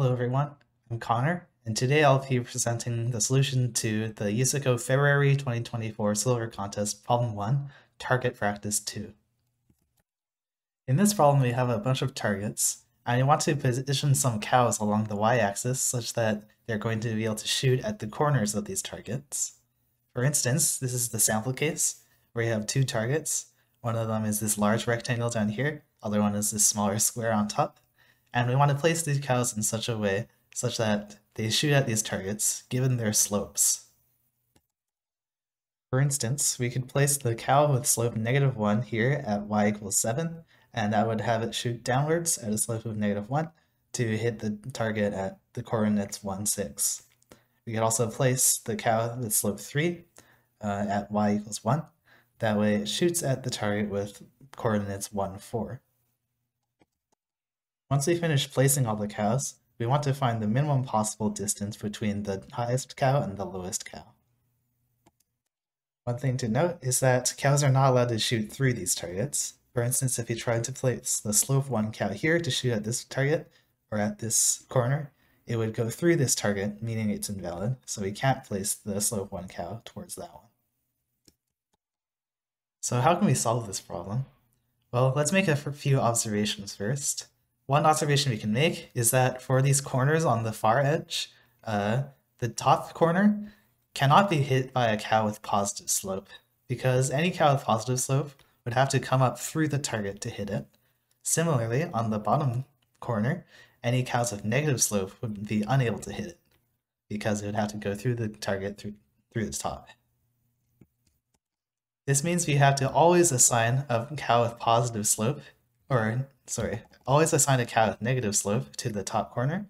Hello everyone, I'm Connor, and today I'll be presenting the solution to the USACO February 2024 Silver Contest Problem 1, Target Practice 2. In this problem we have a bunch of targets, and you want to position some cows along the y-axis such that they're going to be able to shoot at the corners of these targets. For instance, this is the sample case, where you have two targets. One of them is this large rectangle down here, the other one is this smaller square on top. And we want to place these cows in such a way such that they shoot at these targets given their slopes. For instance, we could place the cow with slope -1 here at y = 7, and that would have it shoot downwards at a slope of -1 to hit the target at the coordinates 1, 6. We could also place the cow with slope 3 at y = 1. That way it shoots at the target with coordinates 1, 4. Once we finish placing all the cows, we want to find the minimum possible distance between the highest cow and the lowest cow. One thing to note is that cows are not allowed to shoot through these targets. For instance, if you tried to place the slope 1 cow here to shoot at this target, or at this corner, it would go through this target, meaning it's invalid, so we can't place the slope 1 cow towards that one. So how can we solve this problem? Well, let's make a few observations first. One observation we can make is that for these corners on the far edge, the top corner cannot be hit by a cow with positive slope, because any cow with positive slope would have to come up through the target to hit it. Similarly, on the bottom corner, any cows with negative slope would be unable to hit it, because it would have to go through the target through the top. This means we have to always assign a cow with positive slope, always assign a cow with negative slope to the top corner,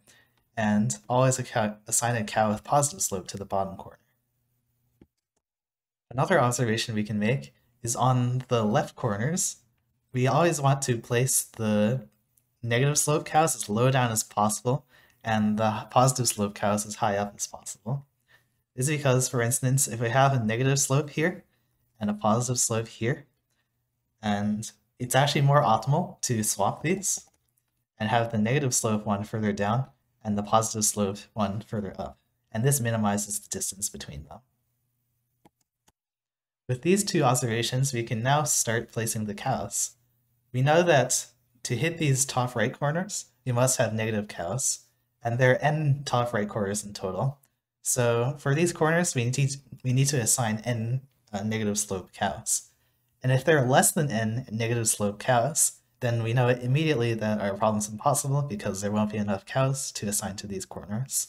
and always assign a cow with positive slope to the bottom corner. Another observation we can make is on the left corners, we always want to place the negative slope cows as low down as possible, and the positive slope cows as high up as possible. This is because, for instance, if we have a negative slope here, and a positive slope here, and it's actually more optimal to swap these and have the negative slope one further down and the positive slope one further up, and this minimizes the distance between them. With these two observations, we can now start placing the cows. We know that to hit these top right corners, you must have negative cows, and there are n top right corners in total. So for these corners, we need to assign n negative slope cows. And if there are less than n negative slope cows, then we know immediately that our problem's impossible because there won't be enough cows to assign to these corners.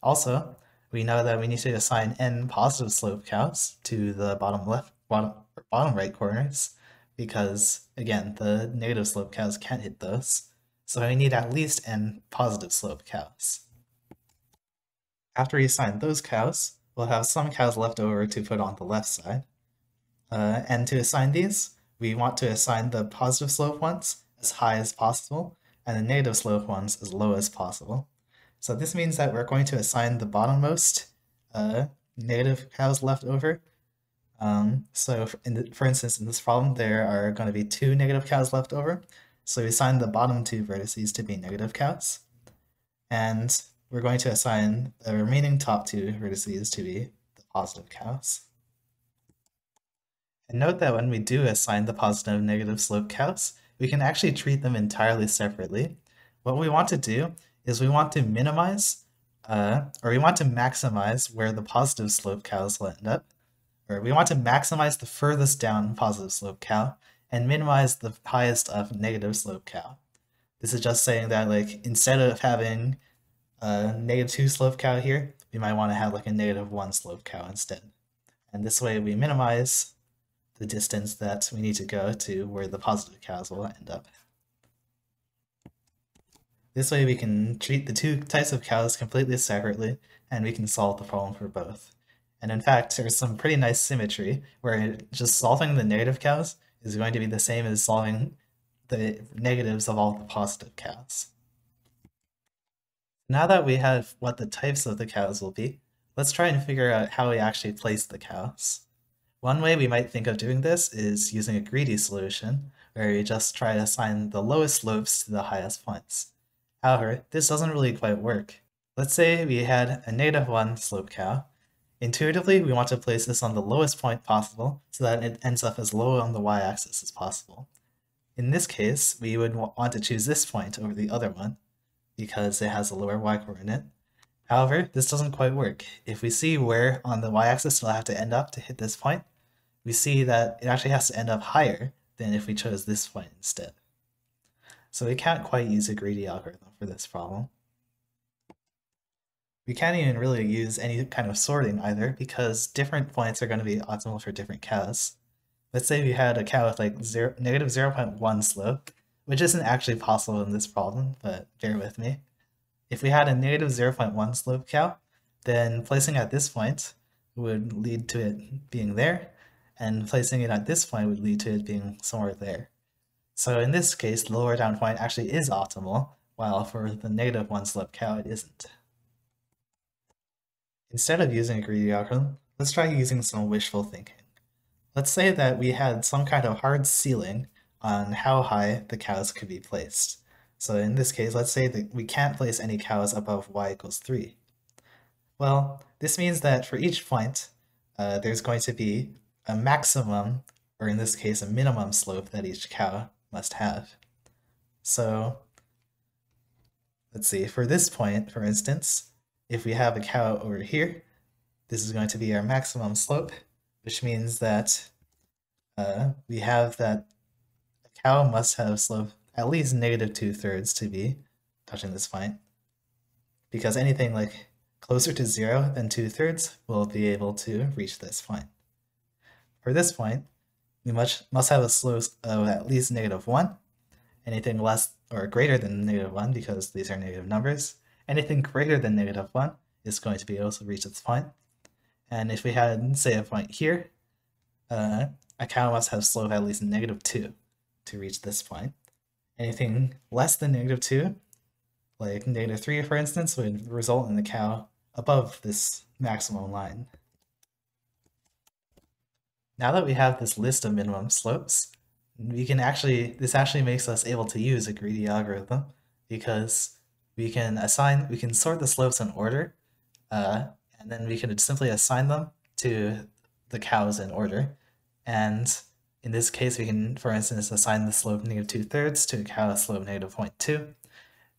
Also, we know that we need to assign n positive slope cows to the bottom right corners because, again, the negative slope cows can't hit those, so we need at least n positive slope cows. After we assign those cows, we'll have some cows left over to put on the left side. And to assign these, we want to assign the positive slope ones as high as possible, and the negative slope ones as low as possible. So this means that we're going to assign the bottommost negative cows left over. For instance, in this problem, there are going to be 2 negative cows left over. So we assign the bottom 2 vertices to be negative cows. And we're going to assign the remaining top 2 vertices to be the positive cows. And note that when we do assign the positive and negative slope cows, we can actually treat them entirely separately. What we want to do is we want to maximize where the positive slope cows will end up, or we want to maximize the furthest down positive slope cow and minimize the highest up negative slope cow. This is just saying that, like, instead of having a -2 slope cow here, we might want to have like a -1 slope cow instead. And this way we minimize the distance that we need to go to where the positive cows will end up. This way we can treat the two types of cows completely separately, and we can solve the problem for both. And in fact, there's some pretty nice symmetry where just solving the negative cows is going to be the same as solving the negatives of all the positive cows. Now that we have what the types of the cows will be, let's try and figure out how we actually place the cows. One way we might think of doing this is using a greedy solution, where you just try to assign the lowest slopes to the highest points. However, this doesn't really quite work. Let's say we had a -1 slope cow. Intuitively, we want to place this on the lowest point possible so that it ends up as low on the y-axis as possible. In this case, we would want to choose this point over the other one because it has a lower y-coordinate. However, this doesn't quite work. If we see where on the y-axis we'll have to end up to hit this point, we see that it actually has to end up higher than if we chose this point instead. So we can't quite use a greedy algorithm for this problem. We can't even really use any kind of sorting either because different points are going to be optimal for different cows. Let's say we had a cow with like -0.1 slope, which isn't actually possible in this problem, but bear with me. If we had a -0.1 slope cow, then placing at this point would lead to it being there, and placing it at this point would lead to it being somewhere there. So in this case, the lower down point actually is optimal, while for the -1 slope cow it isn't. Instead of using a greedy algorithm, let's try using some wishful thinking. Let's say that we had some kind of hard ceiling on how high the cows could be placed. So in this case, let's say that we can't place any cows above y = 3. Well, this means that for each point, there's going to be a maximum, or in this case, a minimum slope that each cow must have. So let's see, for this point, for instance, if we have a cow over here, this is going to be our maximum slope, which means that we have that a cow must have slope at least -2/3 to be touching this point, because anything like closer to 0 than 2/3 will be able to reach this point. For this point, we must have a slope of at least -1, anything less or greater than -1, because these are negative numbers, anything greater than -1 is going to be able to reach this point. And if we had, say, a point here, a cow must have slope at least -2 to reach this point. Anything less than -2, like -3 for instance, would result in the cow above this maximum line. Now that we have this list of minimum slopes, we can this actually makes us able to use a greedy algorithm, because we can sort the slopes in order, and then we can simply assign them to the cows in order. And in this case, we can, for instance, assign the slope -2/3 to a cow slope -0.2,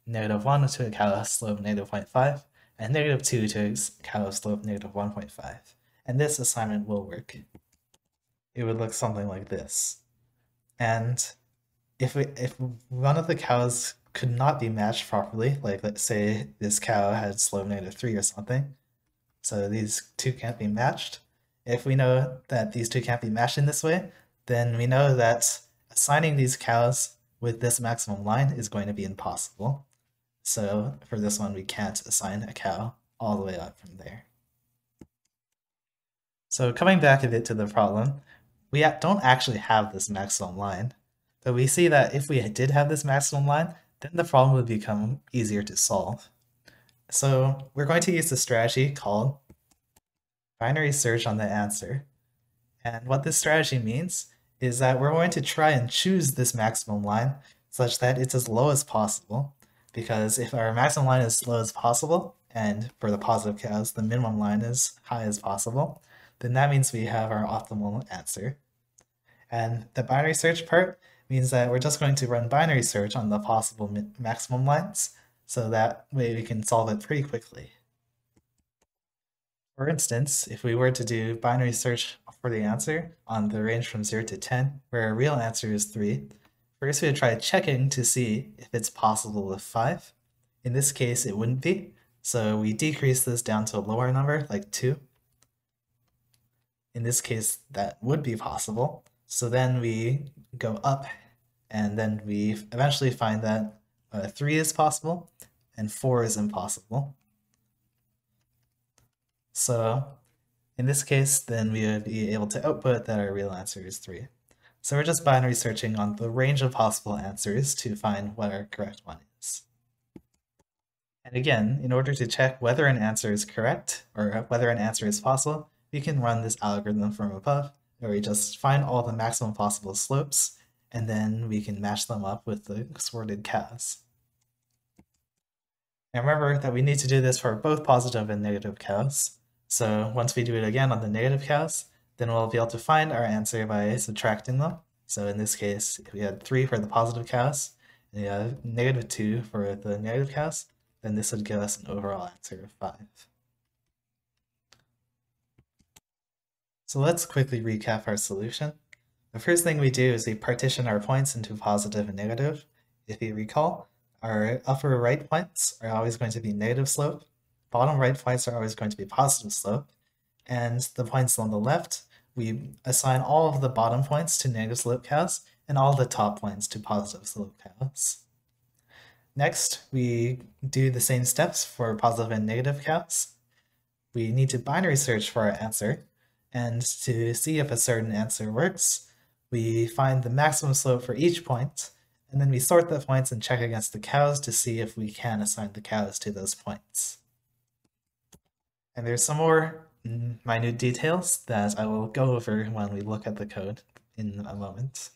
-1 to a cow slope -0.5, and -2 to a cow slope -1.5. And this assignment will work. It would look something like this. And if one of the cows could not be matched properly, like let's say this cow had slope -3 or something, so these two can't be matched. If we know that these two can't be matched in this way, then we know that assigning these cows with this maximum line is going to be impossible. So for this one, we can't assign a cow all the way up from there. So coming back a bit to the problem, we don't actually have this maximum line, but we see that if we did have this maximum line, then the problem would become easier to solve. So we're going to use the strategy called binary search on the answer. And what this strategy means is that we're going to try and choose this maximum line such that it's as low as possible, because if our maximum line is as low as possible, and for the positive cows, the minimum line is high as possible, then that means we have our optimal answer. And the binary search part means that we're just going to run binary search on the possible maximum lines, so that way we can solve it pretty quickly. For instance, if we were to do binary search for the answer on the range from 0 to 10, where our real answer is 3, first we would try checking to see if it's possible with 5. In this case, it wouldn't be, so we decrease this down to a lower number, like 2. In this case, that would be possible, so then we go up, and then we eventually find that 3 is possible, and 4 is impossible. So in this case, then we would be able to output that our real answer is 3. So we're just binary searching on the range of possible answers to find what our correct one is. And again, in order to check whether an answer is correct, or whether an answer is possible, we can run this algorithm from above, where we just find all the maximum possible slopes, and then we can match them up with the sorted cows. And remember that we need to do this for both positive and negative counts. So once we do it again on the negative counts, then we'll be able to find our answer by subtracting them. So in this case, if we had 3 for the positive counts, and we had negative 2 for the negative counts, then this would give us an overall answer of 5. So let's quickly recap our solution. The first thing we do is we partition our points into positive and negative. If you recall, our upper right points are always going to be negative slope, bottom right points are always going to be positive slope, and the points on the left, we assign all of the bottom points to negative slope counts and all the top points to positive slope counts. Next, we do the same steps for positive and negative counts. We need to binary search for our answer, and to see if a certain answer works, we find the maximum slope for each point, and then we sort the points and check against the cows to see if we can assign the cows to those points. And there's some more minute details that I will go over when we look at the code in a moment.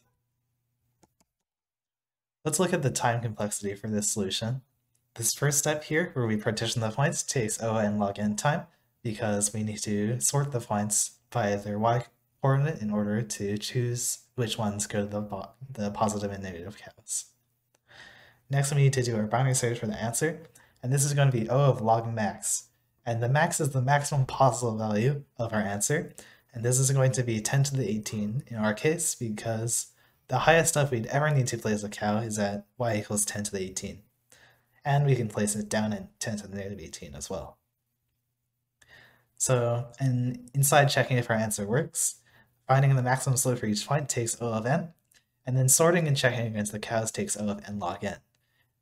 Let's look at the time complexity for this solution. This first step here, where we partition the points, takes O n log n time, because we need to sort the points by their y-coordinate in order to choose which ones go to the positive and negative counts. Next, we need to do our binary search for the answer, and this is going to be O of log max. And the max is the maximum possible value of our answer, and this is going to be 10 to the 18 in our case, because the highest stuff we'd ever need to place a cow is at y equals 10 to the 18. And we can place it down at 10 to the negative 18 as well. So, and inside checking if our answer works, finding the maximum slope for each point takes O of n, and then sorting and checking against the cows takes O of n log n.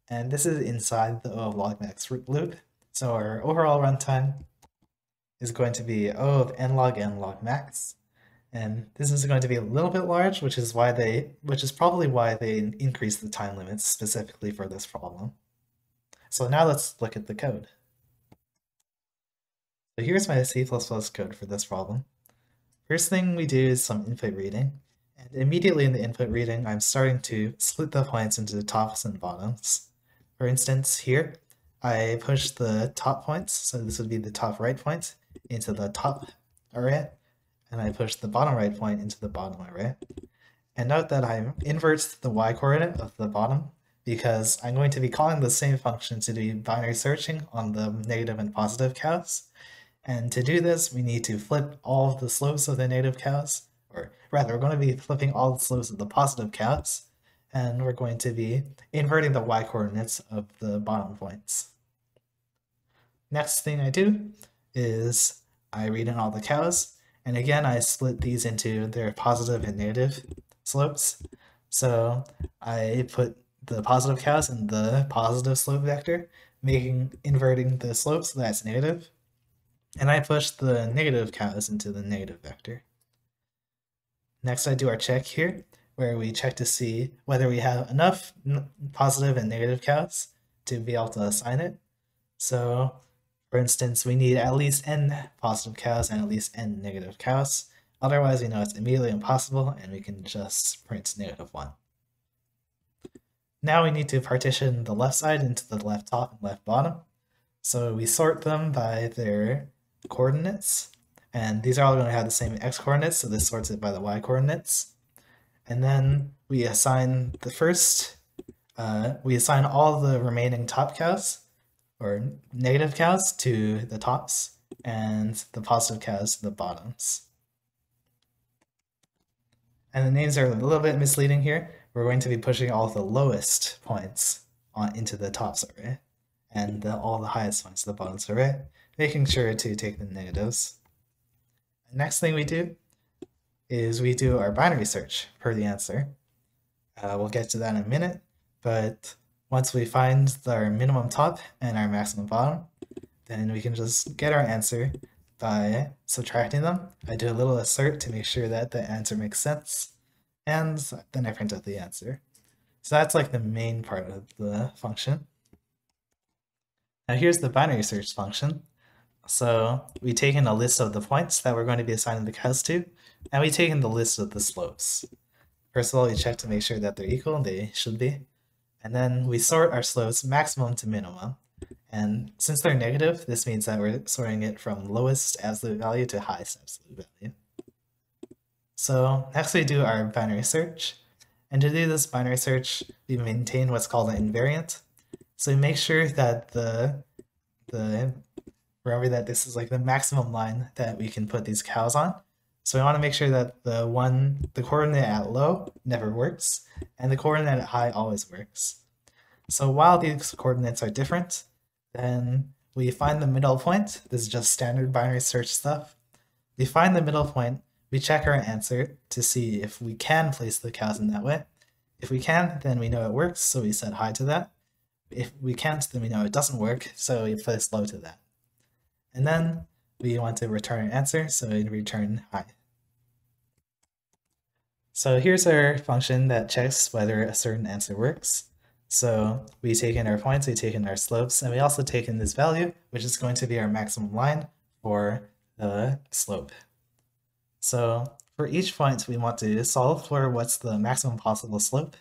And this is inside the O of log max loop, so our overall runtime is going to be O of n log max, and this is going to be a little bit large, which is probably why they increased the time limits specifically for this problem. So now let's look at the code. So here's my C++ code for this problem. First thing we do is some input reading, and immediately in the input reading I'm starting to split the points into the tops and bottoms. For instance, here I push the top points, so this would be the top right point, into the top array, and I push the bottom right point into the bottom array. And note that I invert the y-coordinate of the bottom, because I'm going to be calling the same function to do binary searching on the negative and positive counts. And to do this, we need to flip all of the slopes of the negative counts, or rather, we're going to be flipping all the slopes of the positive counts, and we're going to be inverting the y-coordinates of the bottom points. Next thing I do is I read in all the cows, and again I split these into their positive and negative slopes. So I put the positive cows in the positive slope vector, inverting the slope, so that's negative. And I push the negative cows into the negative vector. Next I do our check here, where we check to see whether we have enough positive and negative cows to be able to assign it. So for instance, we need at least n positive cows and at least n negative cows. Otherwise we know it's immediately impossible, and we can just print negative 1. Now we need to partition the left side into the left top and left bottom. So we sort them by their coordinates, and these are all going to have the same x coordinates, so this sorts it by the y coordinates. And then we assign the first, we assign all the remaining top cows, or negative cows, to the tops, and the positive cows to the bottoms. And the names are a little bit misleading here. We're going to be pushing all the lowest points into the tops array, and all the highest points to the bottoms array, making sure to take the negatives. The next thing we do is we do our binary search for the answer. We'll get to that in a minute, but once we find our minimum top and our maximum bottom, then we can just get our answer by subtracting them. I do a little assert to make sure that the answer makes sense, and then I print out the answer. So that's like the main part of the function. Now here's the binary search function. So we take in a list of the points that we're going to be assigning the cows to, and we take in the list of the slopes. First of all, we check to make sure that they're equal, and they should be. And then we sort our slopes maximum to minimum, And since they're negative, this means that we're sorting it from lowest absolute value to highest absolute value. So next we do our binary search. And to do this binary search, we maintain what's called an invariant. So we make sure that remember that this is like the maximum line that we can put these cows on. So we want to make sure that the coordinate at low never works, and the coordinate at high always works. So while these coordinates are different, then we find the middle point. This is just standard binary search stuff. We find the middle point, we check our answer to see if we can place the cows in that way. If we can, then we know it works, so we set high to that. If we can't, then we know it doesn't work, so we place low to that. And then we want to return an answer, so we return high. So here's our function that checks whether a certain answer works. So we take in our points, we take in our slopes, and we also take in this value, which is going to be our maximum line for the slope. So for each point, we want to solve for what's the maximum possible slope.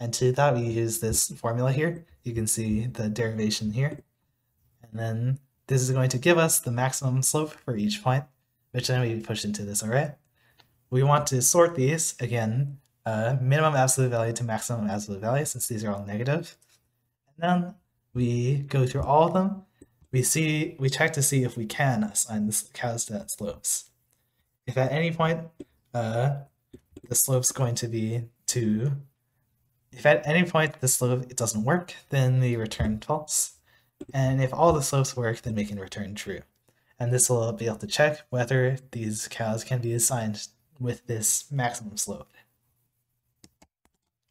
And to that, we use this formula here. You can see the derivation here. And then this is going to give us the maximum slope for each point, which then we push into this array. We want to sort these, again, minimum absolute value to maximum absolute value, since these are all negative. And then we go through all of them. We check to see if we can assign the cows to that slopes. If at any point if at any point the slope it doesn't work, then we return false. And if all the slopes work, then we can return true. And this will be able to check whether these cows can be assigned with this maximum slope.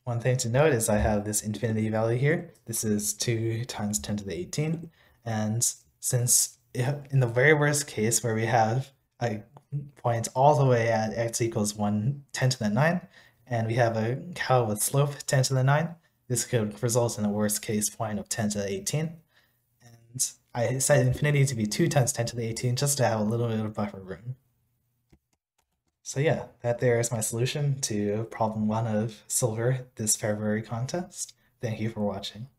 One thing to note is I have this infinity value here. This is 2 times 10 to the 18. And since in the very worst case where we have a point all the way at x equals 1, 10 to the 9, and we have a cow with slope 10 to the 9, this could result in a worst case point of 10 to the 18. And I set infinity to be 2 times 10 to the 18 just to have a little bit of buffer room. So yeah, there is my solution to problem 1 of Silver this February contest. Thank you for watching.